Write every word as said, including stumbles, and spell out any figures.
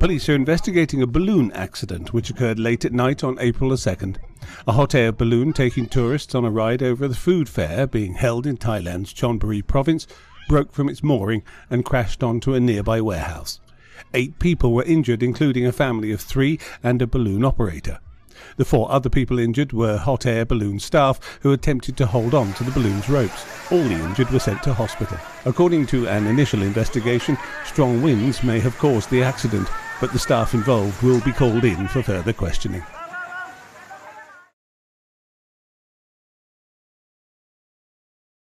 Police are investigating a balloon accident which occurred late at night on April the second. A hot air balloon taking tourists on a ride over the food fair being held in Thailand's Chonburi province broke from its mooring and crashed onto a nearby warehouse. Eight people were injured, including a family of three and a balloon operator. The four other people injured were hot air balloon staff who attempted to hold on to the balloon's ropes. All the injured were sent to hospital. According to an initial investigation, strong winds may have caused the accident, but the staff involved will be called in for further questioning.